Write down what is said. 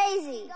crazy.